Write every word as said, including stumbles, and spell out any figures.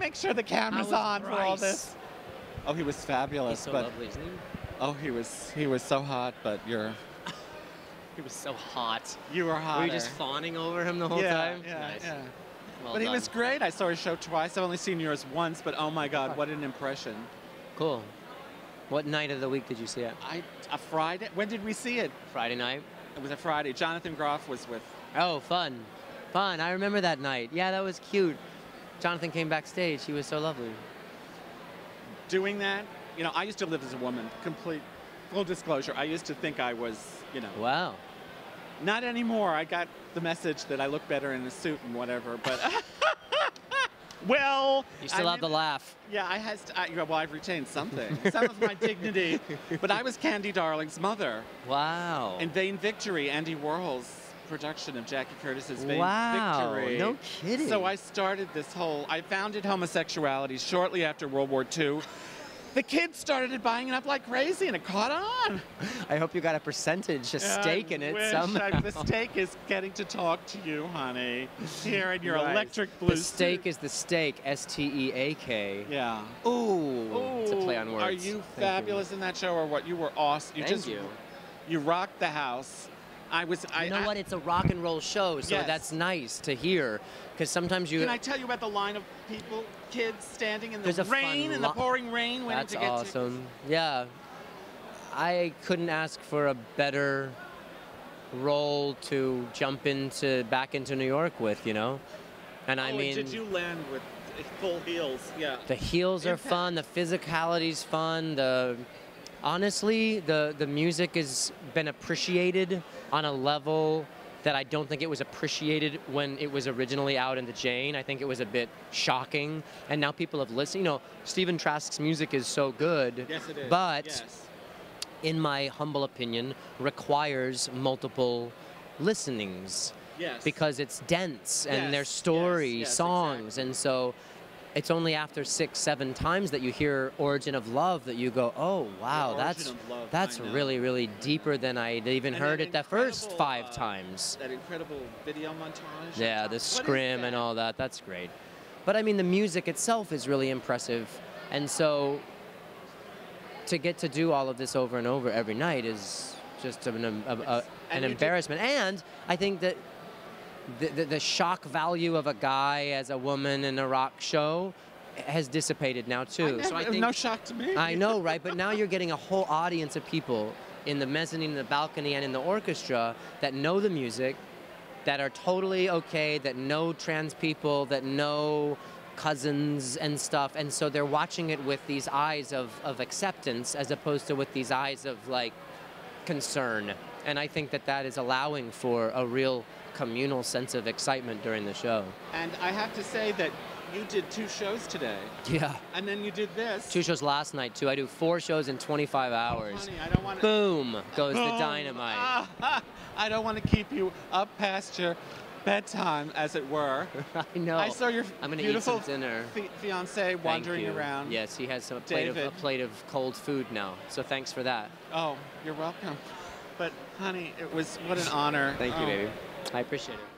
Make sure the camera's on Bryce? for all this. Oh, he was fabulous. He's so but, lovely, isn't he? Oh, he was, he was so hot, but you're... he was so hot. You were hot. Were you just fawning over him the whole yeah, time? Yeah, nice. yeah. Well but done. He was great. I saw his show twice. I've only seen yours once, but oh my God, what an impression. Cool. What night of the week did you see it? I, a Friday? When did we see it? Friday night. It was a Friday. Jonathan Groff was with... Oh, fun. Fun. I remember that night. Yeah, that was cute. Jonathan came backstage. He was so lovely. Doing that, you know, I used to live as a woman. Complete, full disclosure. I used to think I was, you know. Wow. Not anymore. I got the message that I look better in a suit and whatever. But well, you still I have mean, the laugh. Yeah, I has. To, I, well, I've retained something, some of my dignity. But I was Candy Darling's mother. Wow. In Vain Victory, Andy Warhol's production of Jackie Curtis's Vain wow, Victory. Wow, no kidding. So I started this whole, I founded homosexuality shortly after World War Two. The kids started buying it up like crazy and it caught on. I hope you got a percentage, a yeah, stake in it somehow. I, the stake is getting to talk to you, honey, here in your right. electric blue The stake suit. is the steak, S T E A K. Yeah. Ooh, Ooh, it's a play on words. Are you Thank fabulous you. in that show or what? You were awesome. You Thank just, you. You rocked the house. I was, I, you know I, what? It's a rock and roll show, so yes. that's nice to hear. Because sometimes you. Can I tell you about the line of people, kids standing in the rain and the pouring rain, waiting to get tickets? That's awesome. Yeah, I couldn't ask for a better role to jump into back into New York with, you know. And oh, I mean, and did you land with full heels? Yeah. The heels are fun. The physicality's fun. The Honestly, the, the music has been appreciated on a level that I don't think it was appreciated when it was originally out in the Jane. I think it was a bit shocking. And now people have listened. You know, Stephen Trask's music is so good. Yes, it is. But, yes. in my humble opinion, requires multiple listenings. Yes. Because it's dense and yes. there's story, yes, yes, songs. Exactly. And so... It's only after six, seven times that you hear Origin of Love that you go, oh, wow, that's love, that's really, really deeper than I'd even and heard it the first five uh, times. That incredible video montage. Yeah, the scrim and all that. That's great. But, I mean, the music itself is really impressive. And so to get to do all of this over and over every night is just an, a, a, an embarrassment. And I think that... The, the, the shock value of a guy as a woman in a rock show has dissipated now too. I never, so I think, no shock to me. I know, right? But now you're getting a whole audience of people in the mezzanine, in the balcony, and in the orchestra that know the music, that are totally okay, that know trans people, that know cousins and stuff, and so they're watching it with these eyes of, of acceptance as opposed to with these eyes of like concern. And I think that that is allowing for a real communal sense of excitement during the show. And I have to say that you did two shows today. Yeah. And then you did this. Two shows last night, too. I do four shows in twenty-five hours. Oh, honey, I don't wanna... Boom goes Boom. the dynamite. Ah, I don't want to keep you up past your bedtime, as it were. I know. I saw your I'm gonna beautiful eat some dinner. Fi fiance wandering around. Yes, he has some, a, plate of, a plate of cold food now. So thanks for that. Oh, you're welcome. But, honey, it was what an honor. Thank you, oh. baby. I appreciate it.